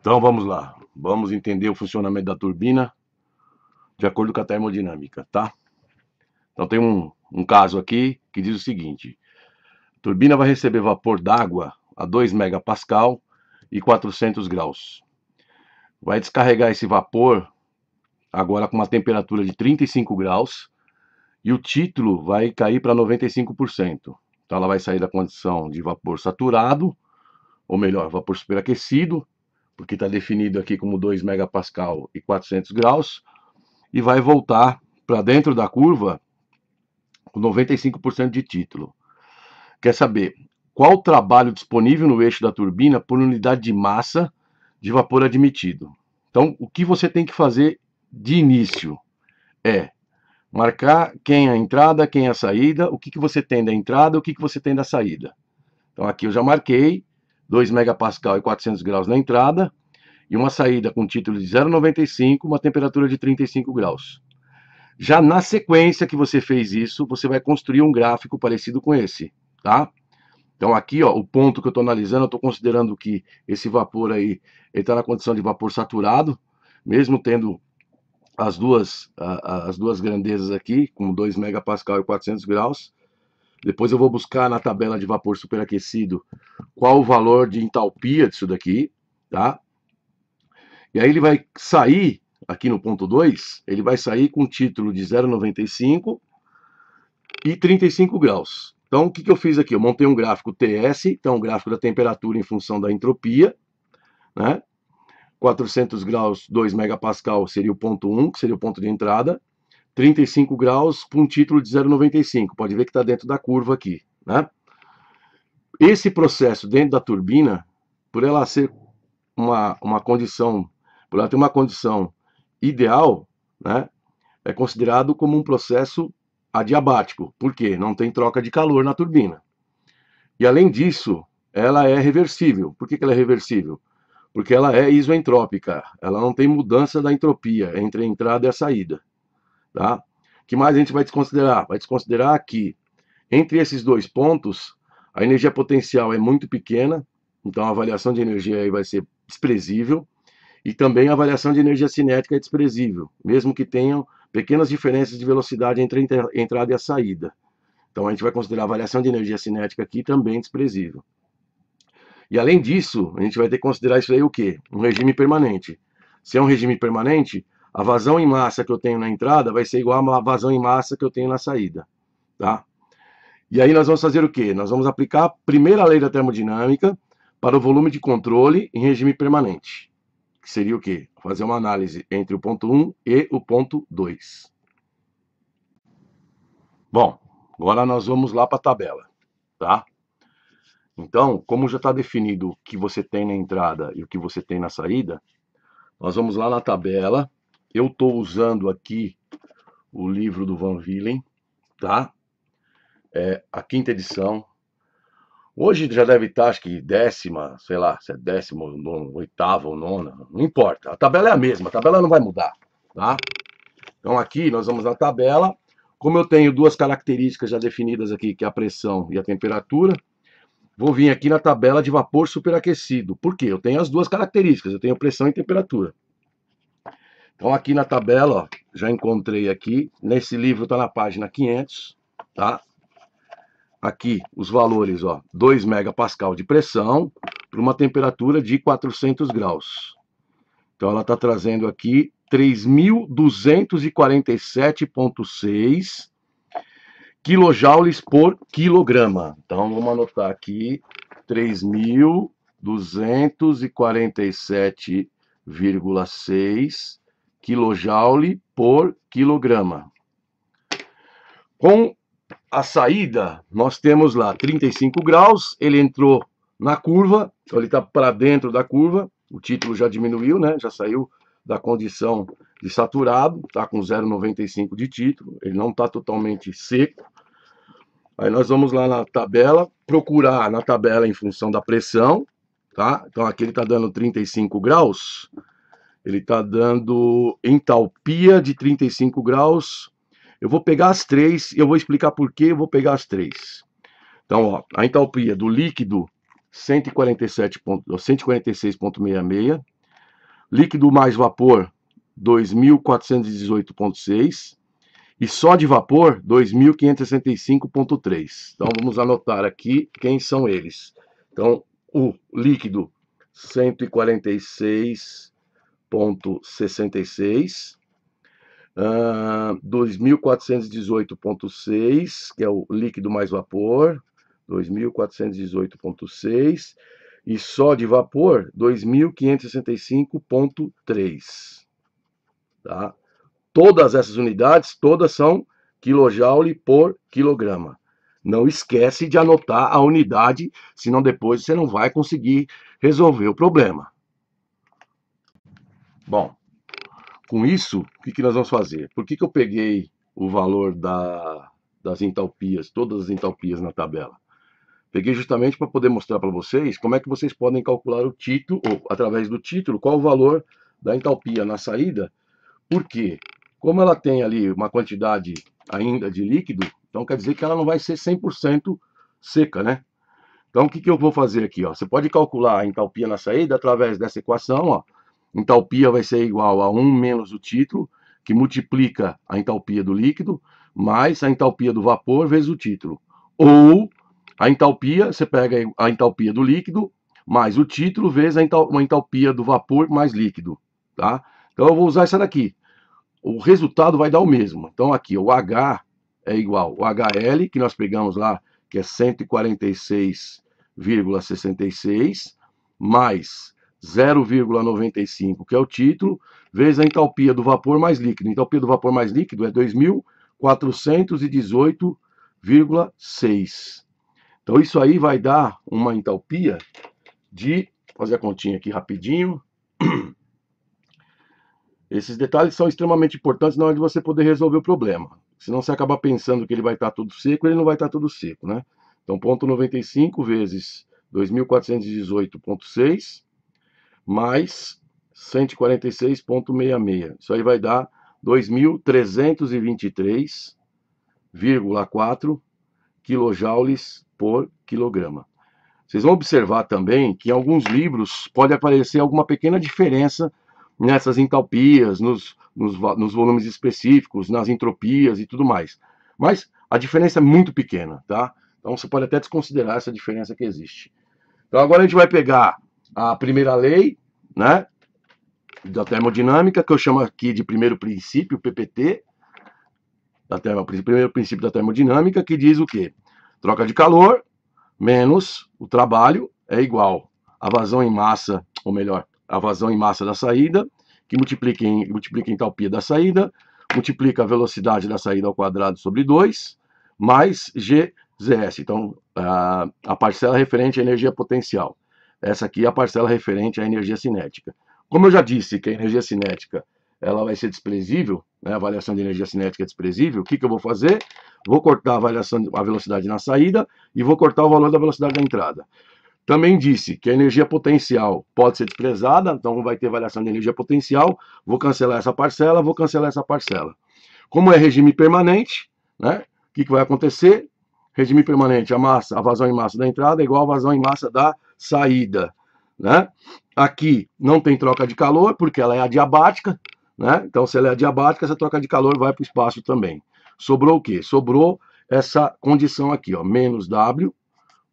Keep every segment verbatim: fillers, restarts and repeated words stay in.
Então vamos lá, vamos entender o funcionamento da turbina de acordo com a termodinâmica, tá? Então tem um, um caso aqui que diz o seguinte: a turbina vai receber vapor d'água a dois megapascal e quatrocentos graus. Vai descarregar esse vapor agora com uma temperatura de trinta e cinco graus e o título vai cair para noventa e cinco por cento. Então ela vai sair da condição de vapor saturado, ou melhor, vapor superaquecido, porque está definido aqui como dois megapascal e quatrocentos graus, e vai voltar para dentro da curva com noventa e cinco por cento de título. Quer saber qual o trabalho disponível no eixo da turbina por unidade de massa de vapor admitido? Então, o que você tem que fazer de início é marcar quem é a entrada, quem é a saída, o que, que você tem da entrada, o que, que você tem da saída. Então, aqui eu já marquei dois megapascal e quatrocentos graus na entrada e uma saída com título de zero vírgula noventa e cinco, uma temperatura de trinta e cinco graus. Já na sequência que você fez isso, você vai construir um gráfico parecido com esse, tá? Então aqui, ó, o ponto que eu estou analisando, eu estou considerando que esse vapor aí está na condição de vapor saturado, mesmo tendo as duas, a, a, as duas grandezas aqui, com dois megapascal e quatrocentos graus. Depois eu vou buscar na tabela de vapor superaquecido qual o valor de entalpia disso daqui, tá? E aí ele vai sair, aqui no ponto dois, ele vai sair com título de zero vírgula noventa e cinco e trinta e cinco graus. Então, o que, que eu fiz aqui? Eu montei um gráfico T S, então um gráfico da temperatura em função da entropia, né? quatrocentos graus, dois megapascal seria o ponto um, que seria o ponto de entrada. trinta e cinco graus com um título de zero vírgula noventa e cinco, pode ver que está dentro da curva aqui, né? Esse processo dentro da turbina, por ela ser uma, uma condição, por ela ter uma condição ideal, né? É considerado como um processo adiabático, porque não tem troca de calor na turbina. E além disso, ela é reversível. Por que que ela é reversível? Porque ela é isoentrópica, ela não tem mudança da entropia entre a entrada e a saída, tá? O que mais a gente vai desconsiderar? Vai desconsiderar que entre esses dois pontos, a energia potencial é muito pequena, então a variação de energia aí vai ser desprezível, e também a variação de energia cinética é desprezível, mesmo que tenham pequenas diferenças de velocidade entre a entrada e a saída. Então a gente vai considerar a variação de energia cinética aqui também desprezível. E além disso, a gente vai ter que considerar isso aí o quê? Um regime permanente. Se é um regime permanente, a vazão em massa que eu tenho na entrada vai ser igual à vazão em massa que eu tenho na saída, tá? E aí nós vamos fazer o quê? Nós vamos aplicar a primeira lei da termodinâmica para o volume de controle em regime permanente. Que seria o quê? Fazer uma análise entre o ponto um e o ponto dois. Bom, agora nós vamos lá para a tabela, tá? Então, como já está definido o que você tem na entrada e o que você tem na saída, nós vamos lá na tabela. Eu estou usando aqui o livro do Van Willen, tá? É a quinta edição. Hoje já deve estar, acho que décima, sei lá, se é décima, non, oitava ou nona, não importa. A tabela é a mesma, a tabela não vai mudar, tá? Então aqui nós vamos na tabela. Como eu tenho duas características já definidas aqui, que é a pressão e a temperatura, vou vir aqui na tabela de vapor superaquecido. Por quê? Eu tenho as duas características, eu tenho pressão e temperatura. Então aqui na tabela, ó, já encontrei aqui, nesse livro está na página quinhentos, tá? Aqui os valores, ó, dois megapascal de pressão para uma temperatura de quatrocentos graus. Então ela está trazendo aqui três mil duzentos e quarenta e sete vírgula seis quilojoules por quilograma. Então vamos anotar aqui três mil duzentos e quarenta e sete vírgula seis quilojoule por quilograma. Com a saída, nós temos lá trinta e cinco graus, ele entrou na curva, então ele está para dentro da curva, o título já diminuiu, né? Já saiu da condição de saturado, está com zero vírgula noventa e cinco de título, ele não está totalmente seco. Aí nós vamos lá na tabela, procurar na tabela em função da pressão, tá? Então aqui ele está dando trinta e cinco graus, ele está dando entalpia de trinta e cinco graus. Eu vou pegar as três, eu vou explicar por que eu vou pegar as três. Então, ó, a entalpia do líquido, cento e quarenta e sete, cento e quarenta e seis vírgula sessenta e seis, líquido mais vapor, dois mil quatrocentos e dezoito vírgula seis. E só de vapor, dois mil quinhentos e sessenta e cinco vírgula três. Então, vamos anotar aqui quem são eles. Então, o líquido, cento e quarenta e seis vírgula sessenta e seis. Uh, dois mil quatrocentos e dezoito vírgula seis, que é o líquido mais vapor, dois mil quatrocentos e dezoito vírgula seis. E só de vapor, dois mil quinhentos e sessenta e cinco vírgula três. Tá? Todas essas unidades, todas são quilojoule por quilograma. Não esquece de anotar a unidade, senão depois você não vai conseguir resolver o problema. Bom, com isso, o que, que nós vamos fazer? Por que, que eu peguei o valor da, das entalpias, todas as entalpias na tabela? Peguei justamente para poder mostrar para vocês como é que vocês podem calcular o título, ou através do título, qual o valor da entalpia na saída, porque como ela tem ali uma quantidade ainda de líquido, então quer dizer que ela não vai ser cem por cento seca, né? Então o que, que eu vou fazer aqui? Ó? Você pode calcular a entalpia na saída através dessa equação. Ó. Entalpia vai ser igual a um menos o título, que multiplica a entalpia do líquido, mais a entalpia do vapor vezes o título. Ou a entalpia, você pega a entalpia do líquido, mais o título vezes a entalpia do vapor mais líquido. Tá? Então eu vou usar essa daqui. O resultado vai dar o mesmo. Então aqui, o H é igual o H L, que nós pegamos lá, que é cento e quarenta e seis vírgula sessenta e seis, mais zero vírgula noventa e cinco, que é o título, vezes a entalpia do vapor mais líquido. A entalpia do vapor mais líquido é dois mil quatrocentos e dezoito vírgula seis. Então isso aí vai dar uma entalpia de... Vou fazer a continha aqui rapidinho. Esses detalhes são extremamente importantes na hora de você poder resolver o problema. Senão você acaba pensando que ele vai estar tudo seco, ele não vai estar tudo seco, né? Então, zero vírgula noventa e cinco vezes dois mil quatrocentos e dezoito vírgula seis mais cento e quarenta e seis vírgula sessenta e seis. Isso aí vai dar dois mil trezentos e vinte e três vírgula quatro quilojoules por quilograma. Vocês vão observar também que em alguns livros pode aparecer alguma pequena diferença nessas entalpias, nos, nos, nos volumes específicos, nas entropias e tudo mais. Mas a diferença é muito pequena, tá? Então você pode até desconsiderar essa diferença que existe. Então agora a gente vai pegar a primeira lei, né, da termodinâmica, que eu chamo aqui de primeiro princípio, P P T, da termo, primeiro princípio da termodinâmica, que diz o quê? Troca de calor menos o trabalho é igual a vazão em massa, ou melhor, a vazão em massa da saída, que multiplica, em, multiplica a entalpia da saída, multiplica a velocidade da saída ao quadrado sobre dois, mais G Z S. Então, a, a parcela referente à energia potencial. Essa aqui é a parcela referente à energia cinética. Como eu já disse que a energia cinética ela vai ser desprezível, né? A avaliação de energia cinética é desprezível, o que, que eu vou fazer? Vou cortar a, avaliação, a velocidade na saída e vou cortar o valor da velocidade da entrada. Também disse que a energia potencial pode ser desprezada, então vai ter variação de energia potencial, vou cancelar essa parcela, vou cancelar essa parcela. Como é regime permanente, né? O que, que vai acontecer? Regime permanente, a massa, a vazão em massa da entrada é igual a vazão em massa da saída, né? Aqui não tem troca de calor, porque ela é adiabática, né? Então se ela é adiabática, essa troca de calor vai para o espaço também. Sobrou o quê? Sobrou essa condição aqui, ó, menos W,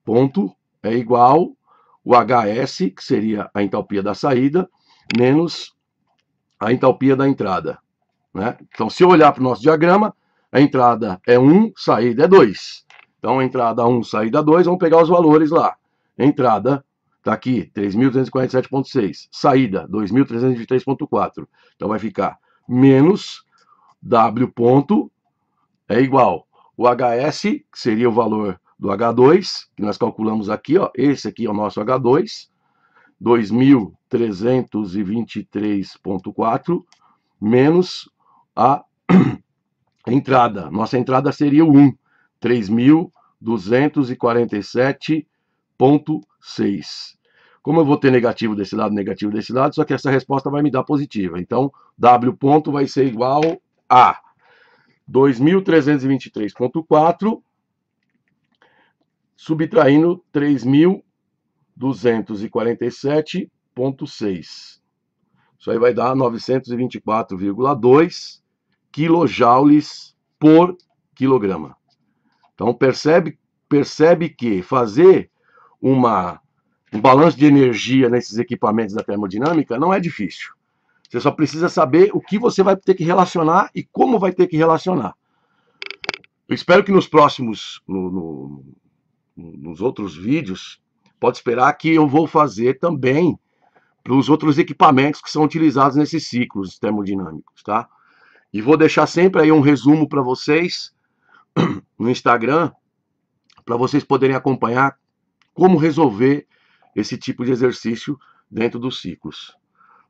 ponto, é igual o H S, que seria a entalpia da saída, menos a entalpia da entrada. Né? Então, se eu olhar para o nosso diagrama, a entrada é um, saída é dois. Então, entrada um, saída dois, vamos pegar os valores lá. Entrada, está aqui, três mil duzentos e quarenta e sete vírgula seis. Saída, dois mil trezentos e vinte e três vírgula quatro. Então, vai ficar menos W ponto, é igual o H S, que seria o valor do H dois, que nós calculamos aqui, ó, esse aqui é o nosso H dois, dois mil trezentos e vinte e três vírgula quatro, menos a entrada. Nossa entrada seria o um, três mil duzentos e quarenta e sete vírgula seis. Como eu vou ter negativo desse lado, negativo desse lado, só que essa resposta vai me dar positiva. Então, W ponto vai ser igual a dois mil trezentos e vinte e três vírgula quatro, subtraindo três mil duzentos e quarenta e sete vírgula seis. Isso aí vai dar novecentos e vinte e quatro vírgula dois quilojoules por quilograma. Então percebe, percebe que fazer uma, um balanço de energia nesses equipamentos da termodinâmica não é difícil. Você só precisa saber o que você vai ter que relacionar e como vai ter que relacionar. Eu espero que nos próximos, no, no, nos outros vídeos, pode esperar que eu vou fazer também para os outros equipamentos que são utilizados nesses ciclos termodinâmicos, tá? E vou deixar sempre aí um resumo para vocês no Instagram, para vocês poderem acompanhar como resolver esse tipo de exercício dentro dos ciclos,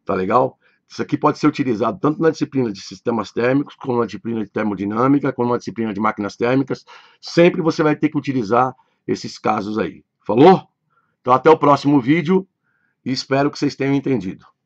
tá legal? Isso aqui pode ser utilizado tanto na disciplina de sistemas térmicos, como na disciplina de termodinâmica, como na disciplina de máquinas térmicas. Sempre você vai ter que utilizar esses casos aí. Falou? Então até o próximo vídeo e espero que vocês tenham entendido.